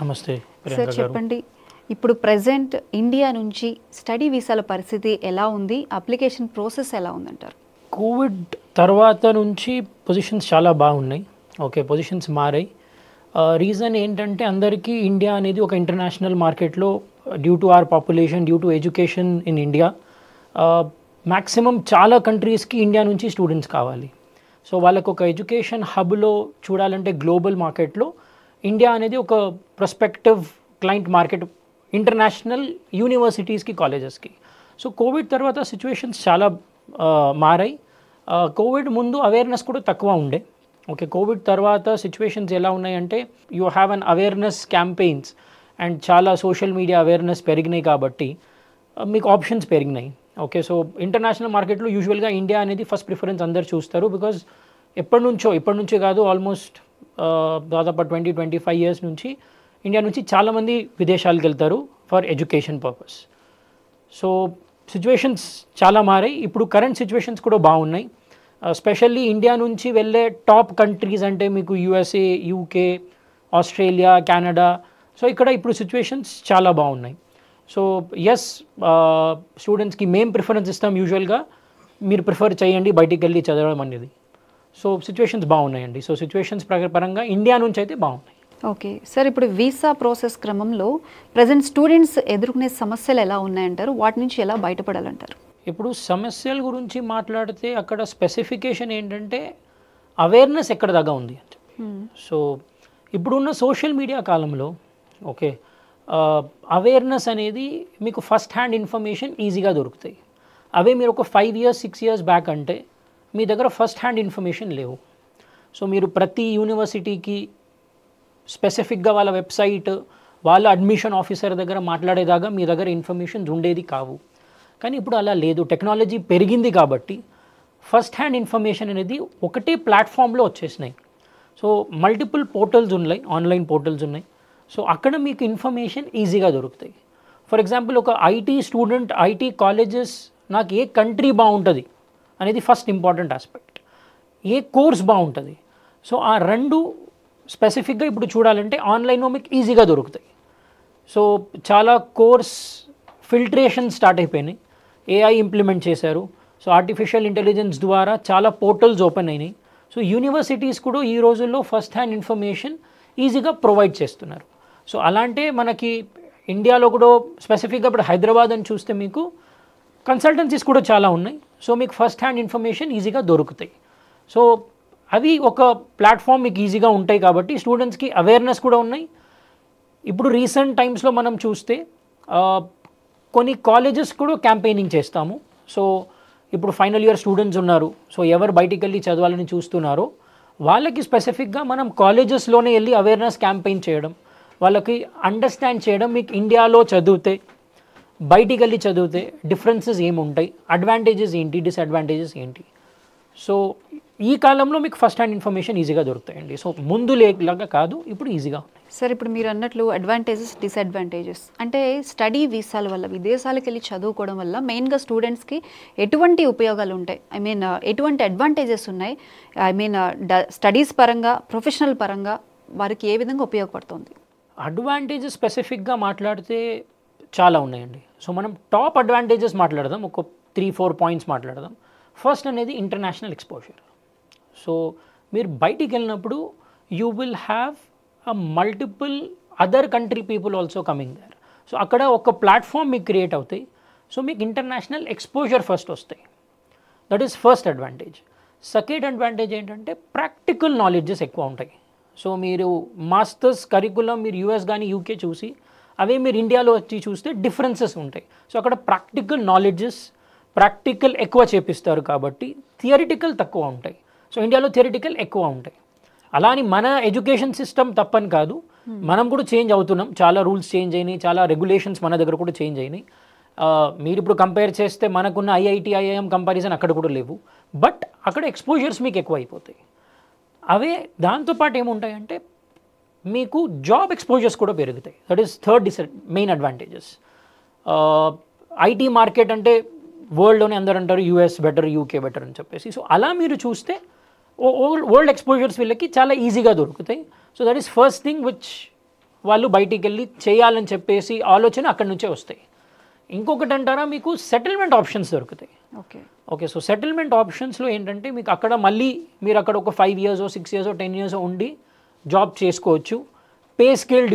నమస్తే ప్రియాంక గారు చెప్పండి ఇప్పుడు ప్రెజెంట్ ఇండియా నుంచి స్టడీ వీసాల పరిస్థితి ఎలా ఉంది అప్లికేషన్ ప్రాసెస్ ఎలా ఉంది అంటారు కోవిడ్ తర్వాత నుంచి పొజిషన్స్ చాలా బాగున్నాయి ఓకే పొజిషన్స్ మారాయి రీజన్ ఏంటంటే అందరికీ ఇండియా అనేది ఒక ఇంటర్నేషనల్ మార్కెట్ లో due to our population due to education in India maximum చాలా కంట్రీస్ కి ఇండియా నుంచి స్టూడెంట్స్ కావాలి సో వాళ్ళకి ఒక ఎడ్యుకేషన్ హబ్ లో చూడాలంటే గ్లోబల్ మార్కెట్ లో ఇండియా అనేది ఒక ప్రస్పెక్టివ్ క్లయింట్ మార్కెట్ ఇంటర్నేషనల్ యూనివర్సిటీస్కి కాలేజెస్కి సో కోవిడ్ తర్వాత సిచ్యువేషన్స్ చాలా మారాయి కోవిడ్ ముందు అవేర్నెస్ కూడా తక్కువ ఉండే ఓకే కోవిడ్ తర్వాత సిచ్యువేషన్స్ ఎలా ఉన్నాయంటే you have an awareness campaigns and చాలా సోషల్ మీడియా అవేర్నెస్ పెరిగినాయి కాబట్టి మీకు ఆప్షన్స్ పెరిగినాయి ఓకే సో ఇంటర్నేషనల్ మార్కెట్లో యూజువల్గా ఇండియా అనేది ఫస్ట్ ప్రిఫరెన్స్ అందరు చూస్తారు బికాజ్ ఇప్పటి నుంచో కాదు ఆల్మోస్ట్ దాదాపు 20-25 ఇయర్స్ నుంచి ఇండియా నుంచి చాలామంది విదేశాలకు వెళ్తారు for education purpose so situations చాలా మారాయి ఇప్పుడు కరెంట్ సిచ్యువేషన్స్ కూడా బాగున్నాయి స్పెషల్లీ ఇండియా నుంచి వెళ్ళే టాప్ కంట్రీస్ అంటే మీకు USA UK Australia Canada so ఇక్కడ ఇప్పుడు సిచ్యువేషన్స్ చాలా బాగున్నాయి సో ఎస్ స్టూడెంట్స్కి మేము ప్రిఫరెన్స్ ఇస్తాం యూజువల్గా మీరు ప్రిఫర్ చేయండి బయటికి వెళ్ళి చదవడం అనేది సో సిచ్యువేషన్స్ బాగున్నాయండి సో సిచ్యువేషన్స్ పరంగా ఇండియా నుంచి అయితే బాగున్నాయి ఓకే సార్ ఇప్పుడు వీసా ప్రాసెస్ క్రమంలో ప్రజెంట్ స్టూడెంట్స్ ఎదుర్కొనే సమస్యలు ఎలా ఉన్నాయంటారు వాటి నుంచి ఎలా బయటపడాలంటారు ఇప్పుడు సమస్యల గురించి మాట్లాడితే అక్కడ స్పెసిఫికేషన్ ఏంటంటే అవేర్నెస్ ఎక్కడ దాకా ఉంది అంటే సో ఇప్పుడున్న సోషల్ మీడియా కాలంలో ఓకే అవేర్నెస్ అనేది మీకు ఫస్ట్ హ్యాండ్ ఇన్ఫర్మేషన్ ఈజీగా దొరుకుతాయి అవే మీరు ఒక 5 years 6 years బ్యాక్ అంటే మీ దగ్గర ఫస్ట్ హ్యాండ్ ఇన్ఫర్మేషన్ లేవు సో మీరు ప్రతి యూనివర్సిటీకి స్పెసిఫిక్గా వాళ్ళ వెబ్సైట్ వాళ్ళ అడ్మిషన్ ఆఫీసర్ దగ్గర మాట్లాడేదాకా మీ దగ్గర ఇన్ఫర్మేషన్స్ ఉండేది కావు కానీ ఇప్పుడు అలా లేదు టెక్నాలజీ పెరిగింది కాబట్టి ఫస్ట్ హ్యాండ్ ఇన్ఫర్మేషన్ అనేది ఒకటే ప్లాట్ఫామ్లో వచ్చేసినాయి సో మల్టిపుల్ పోర్టల్స్ ఉన్నాయి ఆన్లైన్ పోర్టల్స్ ఉన్నాయి సో అక్కడ మీకు ఇన్ఫర్మేషన్ ఈజీగా దొరుకుతాయి ఫర్ ఎగ్జాంపుల్ ఒక ఐటీ స్టూడెంట్ ఐటీ కాలేజెస్ నాకు ఏ కంట్రీ బాగుంటుంది అనేది ఫస్ట్ ఇంపార్టెంట్ ఆస్పెక్ట్ ఏ కోర్స్ బాగుంటుంది సో ఆ రెండు స్పెసిఫిక్గా ఇప్పుడు చూడాలంటే ఆన్లైన్లో మీకు ఈజీగా దొరుకుతాయి సో చాలా కోర్స్ ఫిల్టరేషన్ స్టార్ట్ అయిపోయినాయి ఏఐ ఇంప్లిమెంట్ చేశారు సో ఆర్టిఫిషియల్ ఇంటెలిజెన్స్ ద్వారా చాలా పోర్టల్స్ ఓపెన్ అయినాయి సో యూనివర్సిటీస్ కూడా ఈ రోజుల్లో ఫస్ట్ హ్యాండ్ ఇన్ఫర్మేషన్ ఈజీగా ప్రొవైడ్ చేస్తున్నారు సో అలాంటే మనకి ఇండియాలో కూడా స్పెసిఫిక్గా ఇప్పుడు హైదరాబాద్ అని చూస్తే మీకు కన్సల్టెన్సీస్ కూడా చాలా ఉన్నాయి సో మీకు ఫస్ట్ హ్యాండ్ ఇన్ఫర్మేషన్ ఈజీగా దొరుకుతాయి సో అవి ఒక ప్లాట్ఫామ్ మీకు ఈజీగా ఉంటాయి కాబట్టి స్టూడెంట్స్కి అవేర్నెస్ కూడా ఉన్నాయి ఇప్పుడు రీసెంట్ టైమ్స్లో మనం చూస్తే కొన్ని కాలేజెస్ కూడా క్యాంపెయినింగ్ చేస్తాము సో ఇప్పుడు ఫైనల్ ఇయర్ స్టూడెంట్స్ ఉన్నారు సో ఎవరు బయటికి వెళ్ళి చదవాలని చూస్తున్నారో వాళ్ళకి స్పెసిఫిక్గా మనం కాలేజెస్లోనే వెళ్ళి అవేర్నెస్ క్యాంపెయిన్ చేయడం వాళ్ళకి అండర్స్టాండ్ చేయడం మీకు ఇండియాలో చదివితే బయటికి వెళ్ళి చదివితే డిఫరెన్సెస్ ఏముంటాయి అడ్వాంటేజెస్ ఏంటి డిసడ్వాంటేజెస్ ఏంటి సో ఈ కాలంలో మీకు ఫస్ట్ హ్యాండ్ ఇన్ఫర్మేషన్ ఈజీగా దొరుకుతాయండి సో ముందు లేకలాగా కాదు ఇప్పుడు ఈజీగా ఉన్నాయి సార్ ఇప్పుడు మీరు అన్నట్లు అడ్వాంటేజెస్ డిసడ్వాంటేజెస్ అంటే స్టడీ వీసాల వల్ల విదేశాలకు వెళ్ళి చదువుకోవడం వల్ల మెయిన్గా స్టూడెంట్స్కి ఎటువంటి ఉపయోగాలు ఉంటాయి ఐ మీన్ ఎటువంటి అడ్వాంటేజెస్ ఉన్నాయి ఐ మీన్ స్టడీస్ పరంగా ప్రొఫెషనల్ పరంగా వారికి ఏ విధంగా ఉపయోగపడుతుంది అడ్వాంటేజెస్ స్పెసిఫిక్గా మాట్లాడితే చాలా ఉన్నాయండి సో మనం టాప్ అడ్వాంటేజెస్ మాట్లాడదాం ఒక 3-4 పాయింట్స్ మాట్లాడదాం ఫస్ట్ అనేది ఇంటర్నేషనల్ ఎక్స్పోజర్ సో మీరు బయటికి వెళ్ళినప్పుడు you will have a multiple other country people also coming there so అక్కడ ఒక ప్లాట్ఫామ్ మీకు క్రియేట్ అవుతాయి సో మీకు ఇంటర్నేషనల్ ఎక్స్పోజర్ ఫస్ట్ వస్తాయి that is first advantage second advantage ఏంటంటే ప్రాక్టికల్ నాలెడ్జెస్ ఎక్కువ ఉంటాయి సో మీరు మాస్టర్స్ కరికులం మీరు యూఎస్ కానీ యూకే చూసి అవే మీరు ఇండియాలో వచ్చి చూస్తే డిఫరెన్సెస్ ఉంటాయి సో అక్కడ ప్రాక్టికల్ నాలెడ్జెస్ ప్రాక్టికల్ ఎక్కువ చేపిస్తారు కాబట్టి థియరిటికల్ తక్కువ ఉంటాయి సో ఇండియాలో థియరిటికల్ ఎక్కువ ఉంటాయి అలా అని మన ఎడ్యుకేషన్ సిస్టమ్ తప్పని కాదు మనం కూడా చేంజ్ అవుతున్నాం చాలా రూల్స్ చేంజ్ అయినాయి చాలా రెగ్యులేషన్స్ మన దగ్గర కూడా చేంజ్ అయినాయి మీరు ఇప్పుడు కంపేర్ చేస్తే మనకున్న ఐఐటి ఐఐఎం కంపారిజన్ అక్కడ కూడా లేవు బట్ అక్కడ ఎక్స్పోజర్స్ మీకు ఎక్కువ అయిపోతాయి అవే దాంతోపాటు ఏముంటాయంటే మీకు జాబ్ ఎక్స్పోజర్స్ కూడా పెరుగుతాయి that is third main advantages IT market అంటే వరల్డ్లోనే అందరూ అంటారు యూఎస్ బెటర్ యూకే బెటర్ అని చెప్పేసి సో అలా మీరు చూస్తే వరల్డ్ ఎక్స్పోజర్స్ వీళ్ళకి చాలా ఈజీగా దొరుకుతాయి so that is first thing which వాళ్ళు బయటికి వెళ్ళి చేయాలని చెప్పేసి ఆలోచన అక్కడ నుంచే వస్తాయి. ఇంకొకటి అంటారా మీకు సెటిల్మెంట్ ఆప్షన్స్ దొరుకుతాయి. ఓకే ఓకే సో సెటిల్మెంట్ ఆప్షన్స్లో ఏంటంటే మీకు అక్కడ మళ్ళీ మీరు అక్కడ ఒక 5 years 6 years 10 years ఉండి జాబ్ చేసుకోవచ్చు. Pay scale